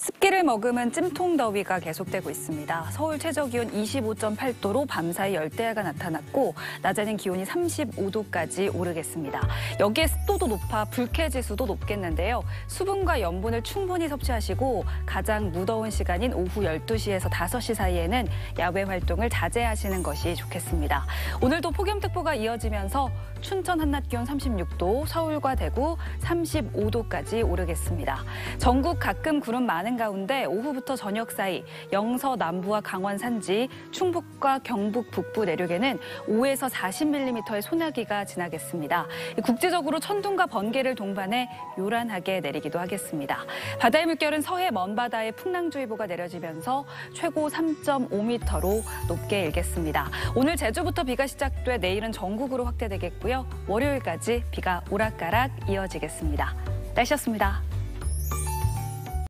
습기를 머금은 찜통더위가 계속되고 있습니다. 서울 최저기온 25.8도로 밤사이 열대야가 나타났고 낮에는 기온이 35도까지 오르겠습니다. 여기에 습도도 높아 불쾌지수도 높겠는데요. 수분과 염분을 충분히 섭취하시고 가장 무더운 시간인 오후 12시에서 5시 사이에는 야외 활동을 자제하시는 것이 좋겠습니다. 오늘도 폭염특보가 이어지면서 춘천 한낮 기온 36도, 서울과 대구 35도까지 오르겠습니다. 전국 가끔 구름 많은 가운데 오후부터 저녁 사이 영서 남부와 강원 산지, 충북과 경북 북부 내륙에는 5에서 40mm의 소나기가 지나겠습니다. 국지적으로 천둥과 번개를 동반해 요란하게 내리기도 하겠습니다. 바다의 물결은 서해 먼바다에 풍랑주의보가 내려지면서 최고 3.5m로 높게 일겠습니다. 오늘 제주부터 비가 시작돼 내일은 전국으로 확대되겠고요. 월요일까지 비가 오락가락 이어지겠습니다. 날씨였습니다.